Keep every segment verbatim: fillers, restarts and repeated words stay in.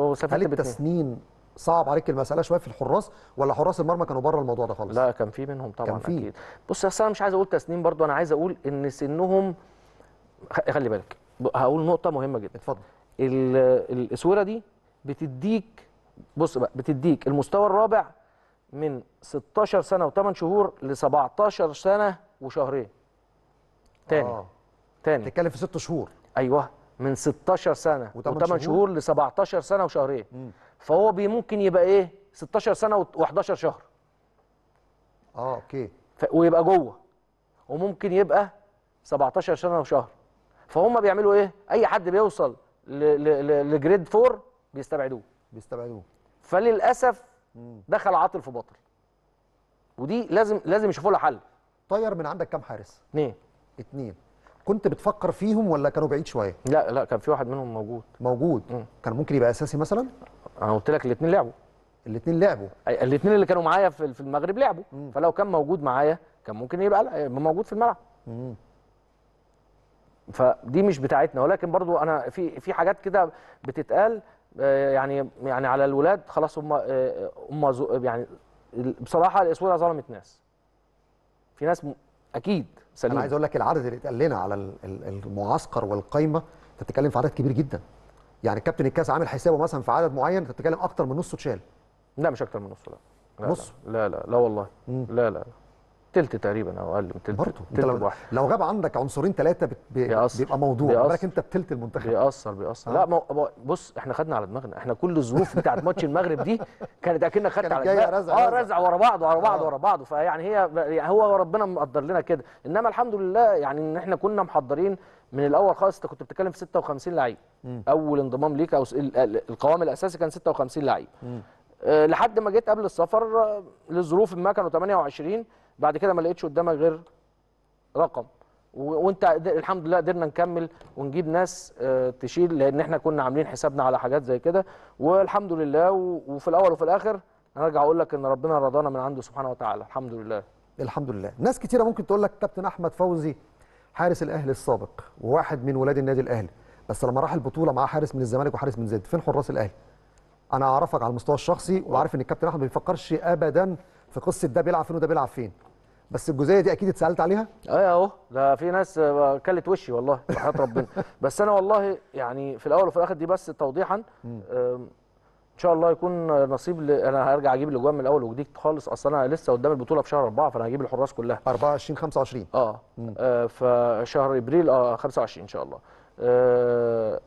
هل انت سنين صعب عليك المساله شويه في الحراس، ولا حراس المرمى كانوا بره الموضوع ده خالص؟ لا كان في منهم طبعا، كان في اكيد. بص اصل انا مش عايز اقول تسنين برضو، انا عايز اقول ان سنهم، خلي بالك هقول نقطه مهمه جدا. اتفضل. الاسوره دي بتديك، بص بقى، بتديك المستوى الرابع من ستاشر سنه وثمان شهور ل سبعتاشر سنه وشهرين. تاني آه. تاني بتتكلم في ست شهور. ايوه، من ستاشر سنه وثمان شهور, شهور ل سبعتاشر سنه وشهرين. مم. فهو ممكن يبقى ايه، ستاشر سنه وحداشر شهر. اه اوكي. ويبقى جوه، وممكن يبقى سبعتاشر سنه وشهر. فهم بيعملوا ايه؟ اي حد بيوصل لجريد أربعة بيستبعدوه بيستبعدوه فللاسف مم. دخل عاطل في باطل، ودي لازم لازم يشوفوا لها حل. طير من عندك كام حارس؟ اثنين. اثنين كنت بتفكر فيهم ولا كانوا بعيد شويه؟ لا لا، كان في واحد منهم موجود موجود مم. كان ممكن يبقى اساسي مثلا. انا قلت لك الاثنين لعبوا الاثنين لعبوا الاثنين اللي كانوا معايا في المغرب لعبوا مم. فلو كان موجود معايا كان ممكن يبقى موجود في الملعب. مم. فدي مش بتاعتنا، ولكن برضو انا في في حاجات كده بتتقال، يعني يعني على الولاد خلاص هم هم يعني بصراحه الاسوره ظلمت ناس، في ناس اكيد سليم. انا عايز اقول لك العدد اللي اتقال لنا على المعسكر والقايمه انت بتتكلم في عدد كبير جدا، يعني كابتن الكاس عامل حسابه مثلا في عدد معين انت بتتكلم اكتر من نصه اتشال. لا مش اكتر من نصه، لا نص، لا لا لا والله مم. لا لا تلت تقريبا او اقل من تلت برضه. انت لو, لو غاب عندك عنصرين ثلاثه بيبقى موضوع، بالك انت بتلت المنتخب بيأثر بيأثر آه. لا مو... بص احنا خدنا على دماغنا، احنا كل الظروف بتاعت ماتش المغرب دي كانت اكنك خدت على دماغنا، اه رزع ورا بعض ورا بعض ورا بعض، فيعني هي هو ربنا مقدر لنا كده، انما الحمد لله يعني ان احنا كنا محضرين من الاول خالص. انت كنت بتتكلم في ستة وخمسين لعيب اول انضمام ليك، او القوام الاساسي كان ستة وخمسين لعيب أه لحد ما جيت قبل السفر لظروف ما كانوا ثمانية وعشرين، بعد كده ما لقيتش قدامك غير رقم، وانت الحمد لله قدرنا نكمل ونجيب ناس تشيل، لان احنا كنا عاملين حسابنا على حاجات زي كده، والحمد لله. وفي الاول وفي الاخر انا ارجع اقول لك ان ربنا رضانا من عنده سبحانه وتعالى، الحمد لله الحمد لله. ناس كتيره ممكن تقول لك كابتن احمد فوزي حارس الاهلي السابق وواحد من ولاد النادي الاهلي، بس لما راح البطوله معاه حارس من الزمالك وحارس من زد، فين حراس الاهلي؟ انا اعرفك على المستوى الشخصي وعارف ان الكابتن احمد ما بيفكرش ابدا في قصه ده بيلعب فين وده بيلعب فين، بس الجزئيه دي اكيد اتسالت عليها. ايوه اهو، ده في ناس كلت وشي والله وحياه ربنا. بس انا والله يعني في الاول وفي الاخر دي بس توضيحا، ان شاء الله يكون نصيب ل... انا هرجع اجيب الاجوان من الاول وجديد خالص، اصل انا لسه قدام البطوله في شهر أربعة، فانا هجيب الحراس كلها أربعة وعشرين خمسة وعشرين اه, آه فشهر ابريل اه خمسة وعشرين ان شاء الله. آه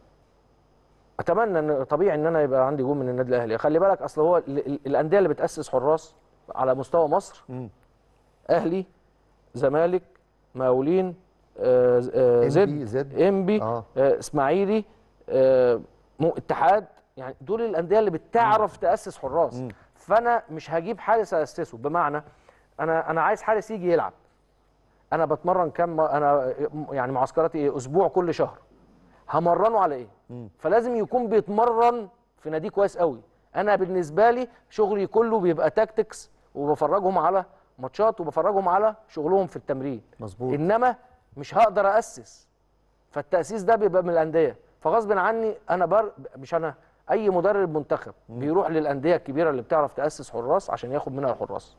اتمنى ان طبيعي ان انا يبقى عندي جون من النادي الاهلي. خلي بالك اصل هو ال... الانديه اللي بتاسس حراس على مستوى مصر مم. اهلي، زمالك، مقاولين، آه، آه، زد، انبي، آه. آه، اسماعيلي، آه، اتحاد، يعني دول الانديه اللي بتعرف مم. تاسس حراس مم. فانا مش هجيب حارس اسسه، بمعنى انا انا عايز حارس يجي يلعب. انا بتمرن كام، انا يعني معسكراتي ايه، اسبوع كل شهر، همرنه على ايه؟ مم. فلازم يكون بيتمرن في نادي كويس قوي. انا بالنسبه لي شغلي كله بيبقى تاكتكس، وبفرجهم على ماتشات وبفرجهم على شغلهم في التمرين. مظبوط. انما مش هقدر اسس، فالتاسيس ده بيبقى من الانديه، فغصب عني انا بر... مش انا اي مدرب منتخب مم. بيروح للانديه الكبيره اللي بتعرف تاسس حراس عشان ياخد منها الحراس.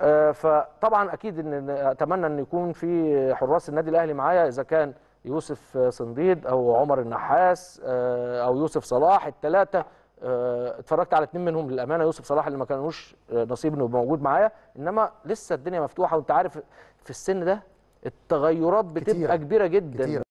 آه فطبعا اكيد ان اتمنى ان يكون في حراس النادي الاهلي معايا، اذا كان يوسف صنديد او عمر النحاس آه او يوسف صلاح، الثلاثه اتفرجت على اتنين منهم للامانه. يوسف صلاح اللي ما كانوش نصيب انه موجود معايا، انما لسه الدنيا مفتوحه، وانت عارف في السن ده التغيرات بتبقى كتيرة. كبيره جدا كتيرة.